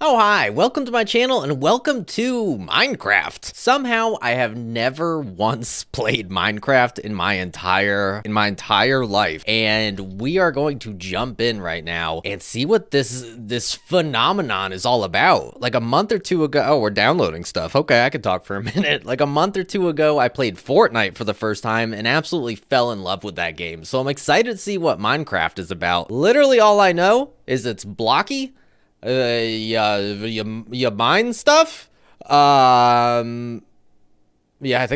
Oh hi, welcome to my channel and welcome to Minecraft. Somehow I have never once played Minecraft in my entire life, and we are going to jump in right now and see what this phenomenon is all about. Like a month or two ago, oh, we're downloading stuff. Okay, I can talk for a minute. Like a month or two ago, I played Fortnite for the first time and absolutely fell in love with that game. So I'm excited to see what Minecraft is about. Literally all I know is it's blocky. You mine stuff? Yeah, I think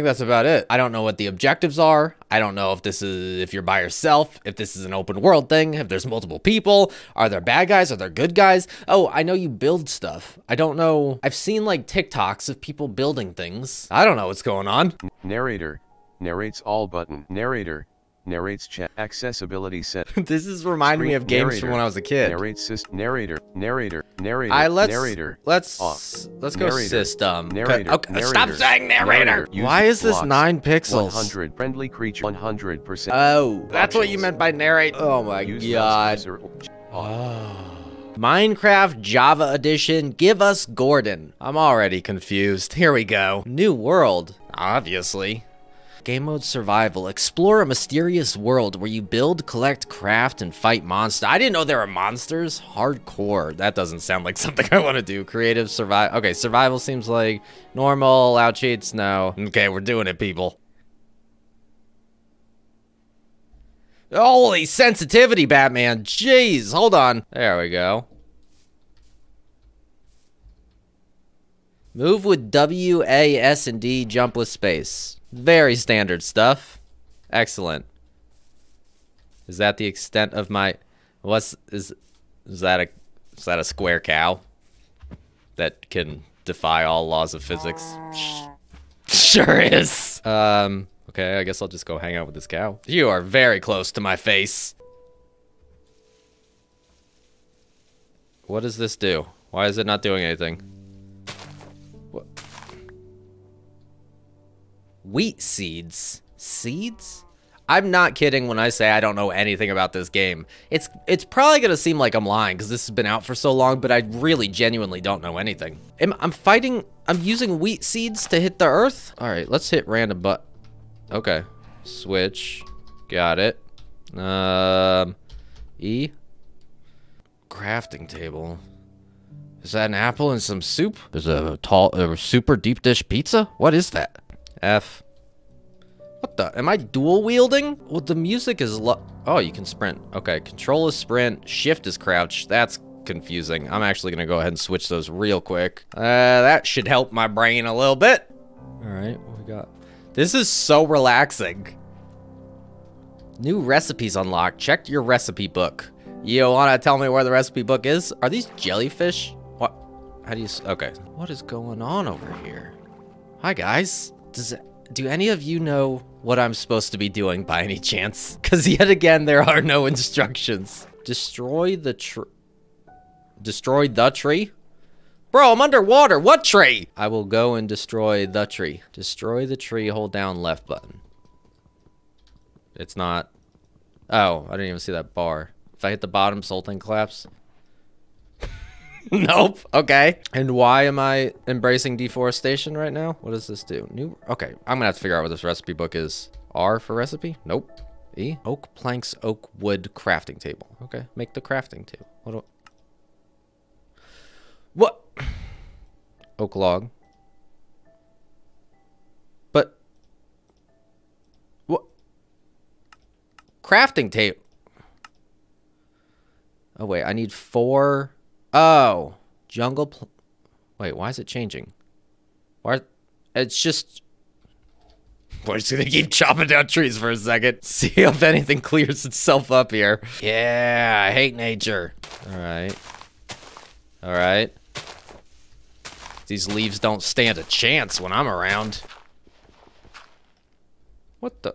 that's about it. I don't know what the objectives are. I don't know if if you're by yourself, if this is an open world thing, if there's multiple people, are there bad guys, are there good guys? Oh, I know you build stuff. I don't know. I've seen like TikToks of people building things. I don't know what's going on. Narrator, narrates all button. Narrator, narrates chat. Accessibility set. This is reminding me of games narrator, from when I was a kid. Narrate system. Narrator. Narrator. Narrator. Let's go narrator, system. Narrator. Okay, narrator. Stop saying narrator. Why is this 9 pixels? 100 friendly creature. 100%. Oh, that's what you meant by narrate. Oh my god. Oh. Minecraft Java Edition. Give us Gordon. I'm already confused. Here we go. New world. Obviously. Game mode survival. Explore a mysterious world where you build, collect, craft, and fight monsters. I didn't know there were monsters. Hardcore. That doesn't sound like something I want to do. Creative survival. Okay, survival seems like normal. Out cheats. No. Okay, we're doing it, people. Holy sensitivity, Batman. Jeez. Hold on. There we go. Move with W, A, S, and D. Jump with space. Very standard stuff. Excellent. Is that the extent of my... Is that a square cow? That can defy all laws of physics? Sure is. Okay, I guess I'll just go hang out with this cow. You are very close to my face. What does this do? Why is it not doing anything? What? Wheat seeds. Seeds? I'm not kidding when I say I don't know anything about this game. It's probably gonna seem like I'm lying because this has been out for so long, but I really genuinely don't know anything. I'm using wheat seeds to hit the earth? All right, let's hit random button. Okay, switch, got it. E, crafting table. Is that an apple and some soup? There's a super deep dish pizza? What is that? F. What the? Am I dual wielding? Well, the music is oh, you can sprint. Okay, control is sprint, shift is crouch. That's confusing. I'm actually gonna go ahead and switch those real quick. That should help my brain a little bit. All right, what we got? This is so relaxing. New recipes unlocked. Check your recipe book. You wanna tell me where the recipe book is? Are these jellyfish? What? How do you? Okay. What is going on over here? Hi guys. Do any of you know what I'm supposed to be doing by any chance? Because yet again, there are no instructions. Destroy the tree? Bro, I'm underwater. What tree? I will go and destroy the tree. Destroy the tree. Hold down left button. It's not. Oh, I didn't even see that bar. If I hit the bottom, this whole thing collapses. Nope. Okay. And why am I embracing deforestation right now? What does this do? New. Okay. I'm gonna have to figure out what this recipe book is. R for recipe? Nope. E. Oak planks, oak wood, crafting table. Okay. Make the crafting table. What? What? Oak log. But. What? Crafting table. Oh wait. I need 4. Oh, jungle. Wait, why is it changing? Why? It's just. We're just gonna keep chopping down trees for a second. See if anything clears itself up here. Yeah, I hate nature. All right. All right. These leaves don't stand a chance when I'm around. What the?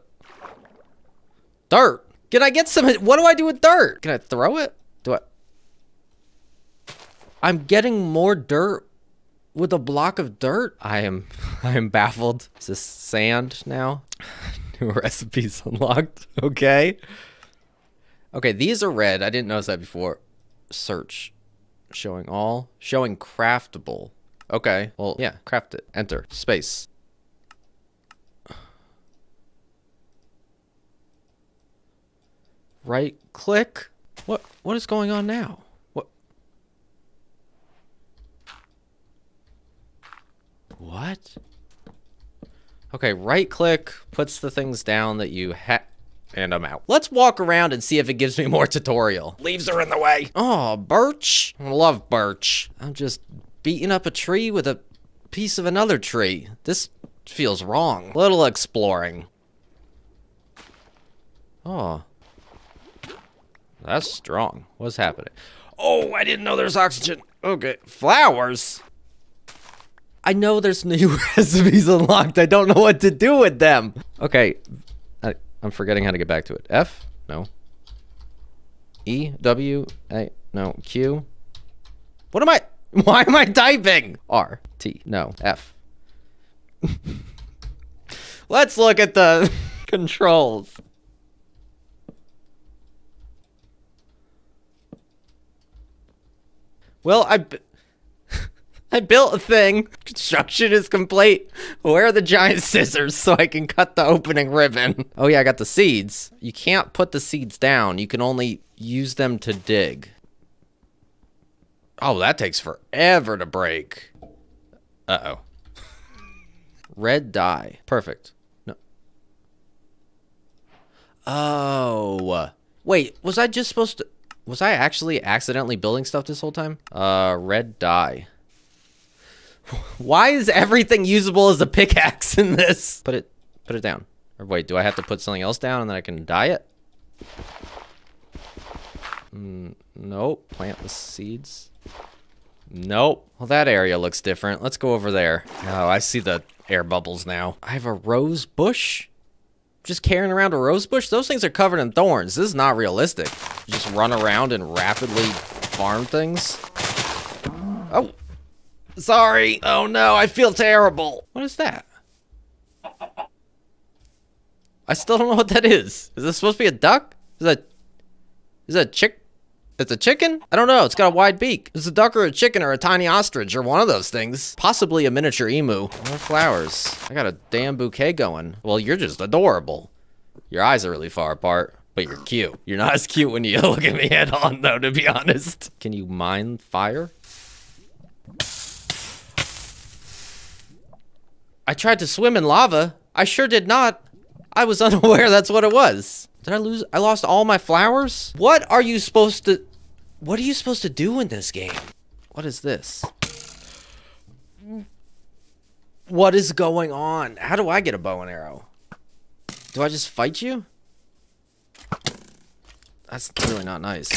Dirt. Can I get some? What do I do with dirt? Can I throw it? Do I? I'm getting more dirt with a block of dirt. I am baffled. Is this sand now? New recipes unlocked. Okay. Okay, these are red. I didn't notice that before. Search. Showing all. Showing craftable. Okay. Well, yeah. Craft it. Enter. Space. Right click. What is going on now? What? Okay, right click puts the things down that you have, and I'm out. Let's walk around and see if it gives me more tutorial. Leaves are in the way. Oh, birch. I love birch. I'm just beating up a tree with a piece of another tree. This feels wrong. A little exploring. Oh. That's strong. What's happening? Oh, I didn't know there's oxygen. Okay, flowers. I know there's new recipes unlocked. I don't know what to do with them. Okay, I'm forgetting how to get back to it. F? No. E? W? A? No. Q? What am I? Why am I typing? R? T? No. F. Let's look at the controls. Well, I built a thing. Construction is complete. Where are the giant scissors so I can cut the opening ribbon? Oh yeah, I got the seeds. You can't put the seeds down. You can only use them to dig. Oh, that takes forever to break. Uh-oh. Red dye. Perfect. No. Oh. Wait, was I just supposed to... Was I actually accidentally building stuff this whole time? Red dye. Why is everything usable as a pickaxe in this? Put it down. Or wait, do I have to put something else down and then I can dye it? Nope. Plant the seeds. Nope. Well, that area looks different. Let's go over there. Oh, I see the air bubbles now. I have a rose bush? Just carrying around a rose bush? Those things are covered in thorns. This is not realistic. You just run around and rapidly farm things. Oh, sorry. Oh no, I feel terrible. What is that? I still don't know what that is. Is this supposed to be a duck? Is that a chick? It's a chicken? I don't know, it's got a wide beak. It's a duck or a chicken or a tiny ostrich or one of those things. Possibly a miniature emu. More flowers. I got a damn bouquet going. Well, you're just adorable. Your eyes are really far apart, but you're cute. You're not as cute when you look at me head on though, to be honest. Can you mine fire? I tried to swim in lava. I sure did not. I was unaware that's what it was. Did I lose? I lost all my flowers? What are you supposed to do in this game? What is this? What is going on? How do I get a bow and arrow? Do I just fight you? That's really not nice.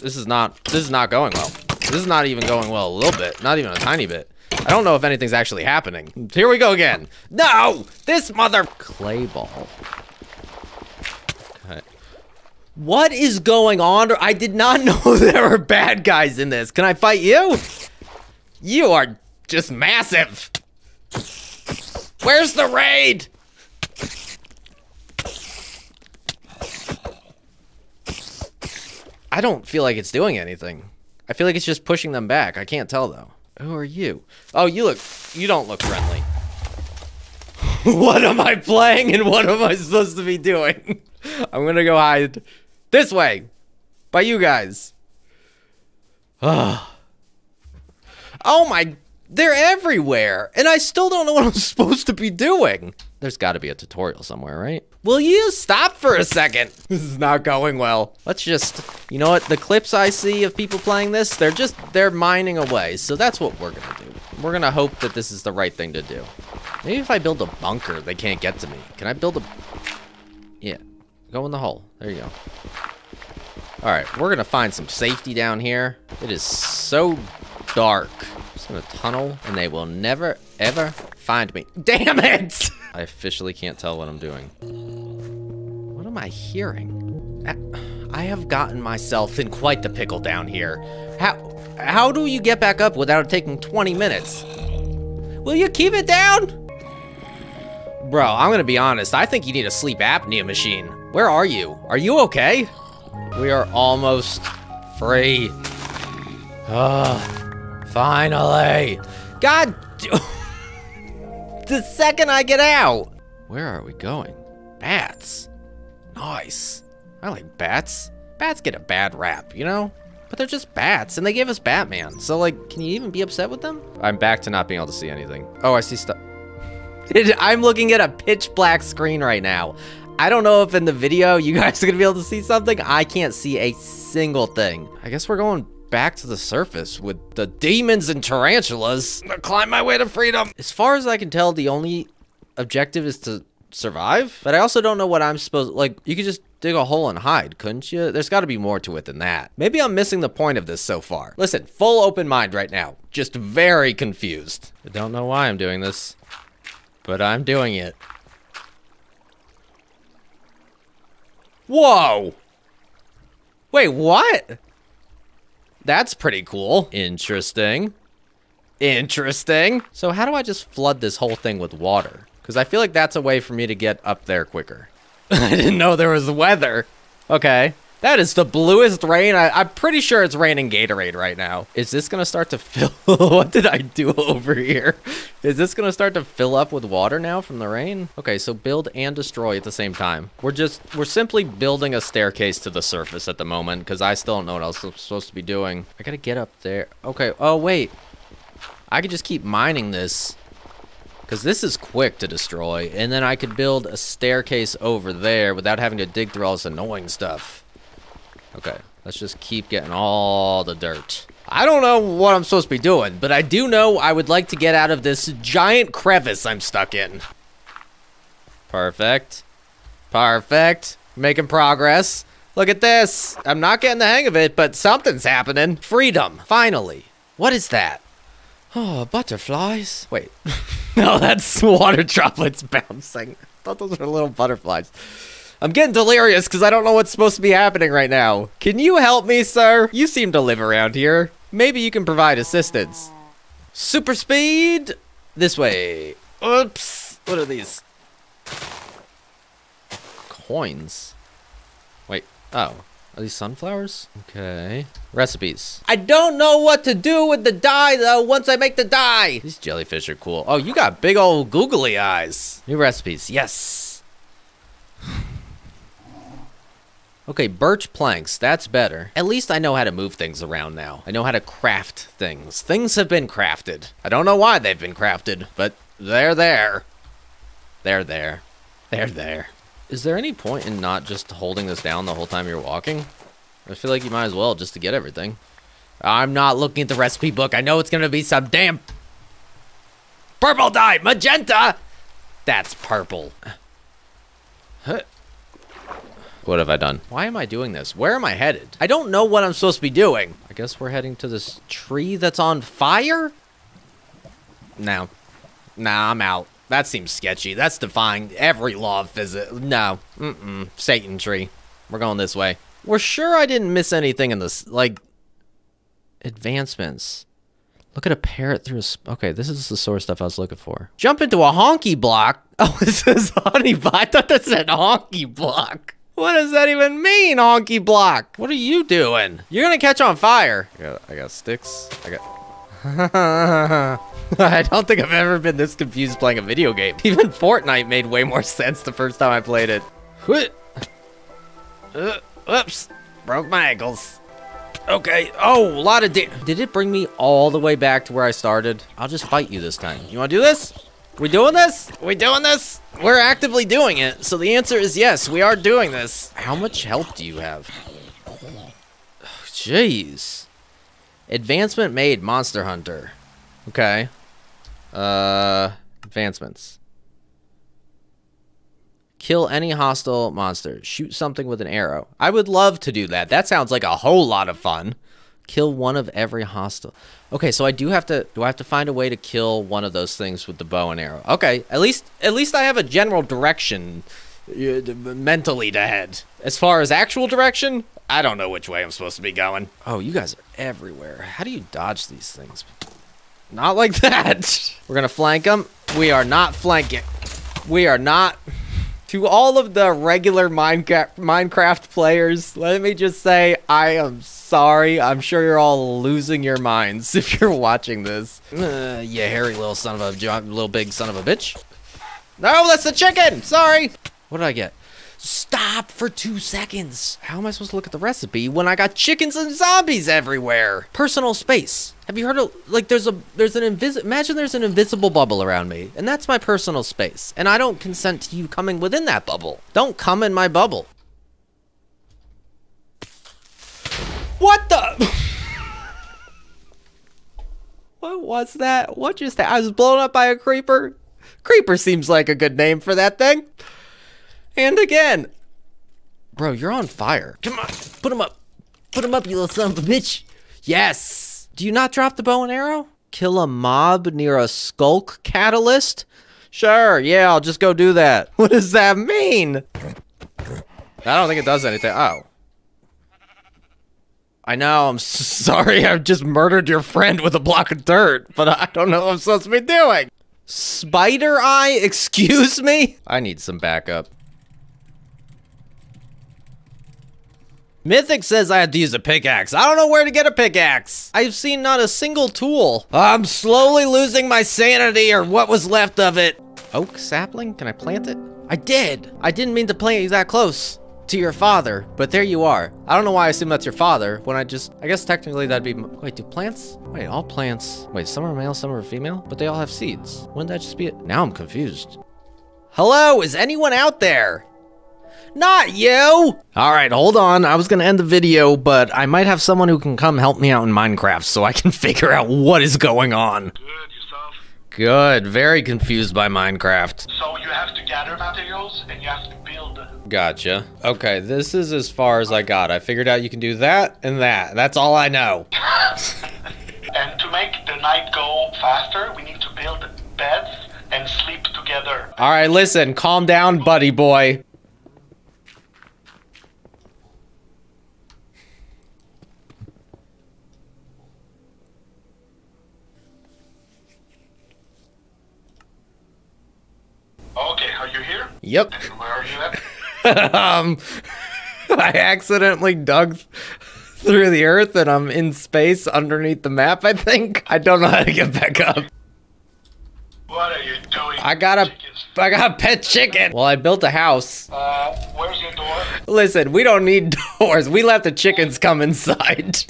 This is not going well. This is not even going well a little bit. Not even a tiny bit. I don't know if anything's actually happening. Here we go again. No! This mother... Clay ball. Okay. What is going on? I did not know there were bad guys in this. Can I fight you? You are just massive. Where's the raid? I don't feel like it's doing anything. I feel like it's just pushing them back. I can't tell though. Who are you? Oh, you don't look friendly. What am I playing and what am I supposed to be doing? I'm gonna go hide this way by you guys. Oh my, they're everywhere and I still don't know what I'm supposed to be doing. There's gotta be a tutorial somewhere, right? Will you stop for a second? This is not going well. Let's just, you know what? The clips I see of people playing this, they're mining away. So that's what we're gonna do. We're gonna hope that this is the right thing to do. Maybe if I build a bunker, they can't get to me. Can I build a, yeah, go in the hole. There you go. All right, we're gonna find some safety down here. It is so dark. I'm just gonna tunnel and they will never, ever find me. Damn it! I officially can't tell what I'm doing. What am I hearing? I have gotten myself in quite the pickle down here. How do you get back up without it taking 20 minutes? Will you keep it down? Bro, I'm gonna be honest. I think you need a sleep apnea machine. Where are you? Are you okay? We are almost free. Finally. God. The second I get out. Where are we going? Bats. Nice. I like bats. Bats get a bad rap, you know? But they're just bats, and they gave us Batman. So, like, can you even be upset with them? I'm back to not being able to see anything. Oh, I see stuff. I'm looking at a pitch black screen right now. I don't know if in the video you guys are gonna be able to see something. I can't see a single thing. I guess we're going back to the surface with the demons and tarantulas. I'm gonna climb my way to freedom. As far as I can tell, the only objective is to survive, but I also don't know what I'm supposed to, like, you could just dig a hole and hide, couldn't you? There's got to be more to it than that. Maybe I'm missing the point of this so far. Listen, full open mind right now. Just very confused. I don't know why I'm doing this, but I'm doing it. Whoa! Wait, what? That's pretty cool. Interesting. Interesting. So how do I just flood this whole thing with water? Because I feel like that's a way for me to get up there quicker. I didn't know there was weather. Okay. That is the bluest rain. I'm pretty sure it's raining Gatorade right now. Is this going to start to fill? What did I do over here? Is this going to start to fill up with water now from the rain? Okay, so build and destroy at the same time. We're simply building a staircase to the surface at the moment because I still don't know what else I'm supposed to be doing. I got to get up there. Okay. Oh, wait. I could just keep mining this. Because this is quick to destroy, and then I could build a staircase over there without having to dig through all this annoying stuff. Okay, let's just keep getting all the dirt. I don't know what I'm supposed to be doing, but I do know I would like to get out of this giant crevice I'm stuck in. Perfect. Perfect. Making progress. Look at this. I'm not getting the hang of it, but something's happening. Freedom, finally. What is that? Oh, butterflies. Wait. No, that's water droplets bouncing. I thought those were little butterflies. I'm getting delirious because I don't know what's supposed to be happening right now. Can you help me, sir? You seem to live around here. Maybe you can provide assistance. Super speed. This way. Oops. What are these? Coins. Wait. Oh. Are these sunflowers? Okay. Recipes. I don't know what to do with the dye, though, once I make the dye. These jellyfish are cool. Oh, you got big old googly eyes. New recipes. Yes. Okay, birch planks. That's better. At least I know how to move things around now. I know how to craft things. Things have been crafted. I don't know why they've been crafted, but they're there. They're there. They're there. Is there any point in not just holding this down the whole time you're walking? I feel like you might as well just to get everything. I'm not looking at the recipe book. I know it's going to be some damn purple dye. Magenta. That's purple. Huh. What have I done? Why am I doing this? Where am I headed? I don't know what I'm supposed to be doing. I guess we're heading to this tree that's on fire? No. Nah, I'm out. That seems sketchy. That's defying every law of physics. No. Mm-mm. Satan tree. We're going this way. We're sure I didn't miss anything in this, like, advancements. Look at a parrot through a... Okay, this is the sort of stuff I was looking for. Jump into a honky block. Oh, it says honey block. I thought that said honky block. What does that even mean, honky block? What are you doing? You're going to catch on fire. I got sticks. I got... I don't think I've ever been this confused playing a video game. Even Fortnite made way more sense the first time I played it. Oops, broke my ankles. Okay, oh, a lot of did it bring me all the way back to where I started? I'll just fight you this time. You wanna do this? We doing this? We doing this? We're actively doing it. So the answer is yes, we are doing this. How much health do you have? Jeez. Advancement made, Monster Hunter. Okay. Advancements. Kill any hostile monster. Shoot something with an arrow. I would love to do that. That sounds like a whole lot of fun. Kill one of every hostile. Okay, so I do have to... Do I have to find a way to kill one of those things with the bow and arrow? Okay, at least I have a general direction mentally to head. As far as actual direction... I don't know which way I'm supposed to be going. Oh, you guys are everywhere. How do you dodge these things? Not like that. We're gonna flank them. We are not flanking. We are not. To all of the regular Minecraft players, let me just say, I am sorry. I'm sure you're all losing your minds if you're watching this. You hairy little son of a, little big son of a bitch. No, that's the chicken! Sorry! What did I get? Stop for 2 seconds. How am I supposed to look at the recipe when I got chickens and zombies everywhere? Personal space. Have you heard of, like, imagine there's an invisible bubble around me, and that's my personal space, and I don't consent to you coming within that bubble. Don't come in my bubble. What the? What was that? What just happened? I was blown up by a creeper. Creeper seems like a good name for that thing. And again. Bro, you're on fire. Come on. Put him up. Put him up, you little son of a bitch. Yes. Do you not drop the bow and arrow? Kill a mob near a skulk catalyst? Sure. Yeah, I'll just go do that. What does that mean? I don't think it does anything. Oh. I know. I'm sorry. I just murdered your friend with a block of dirt, but I don't know what I'm supposed to be doing. Spider eye? Excuse me? I need some backup. Mythic says I have to use a pickaxe. I don't know where to get a pickaxe. I've seen not a single tool. I'm slowly losing my sanity, or what was left of it. Oak sapling? Can I plant it? I did. I didn't mean to plant you that close to your father, but there you are. I don't know why I assume that's your father when I guess technically that'd be, wait, do plants? Wait, all plants. Wait, some are male, some are female, but they all have seeds. Wouldn't that just be it? Now I'm confused. Hello, is anyone out there? Not you! Alright, hold on. I was gonna end the video, but I might have someone who can come help me out in Minecraft so I can figure out what is going on. Good, yourself? Good. Very confused by Minecraft. So you have to gather materials and you have to build. Gotcha. Okay, this is as far as I got. I figured out you can do that and that. That's all I know. And to make the night go faster, we need to build beds and sleep together. Alright, listen. Calm down, buddy boy. Okay, are you here? Yep. And where are you at? I accidentally dug through the earth and I'm in space underneath the map, I think. I don't know how to get back up. What are you doing? I got a pet chicken. Well, I built a house. Where's your door? Listen, we don't need doors. We let the chickens come inside.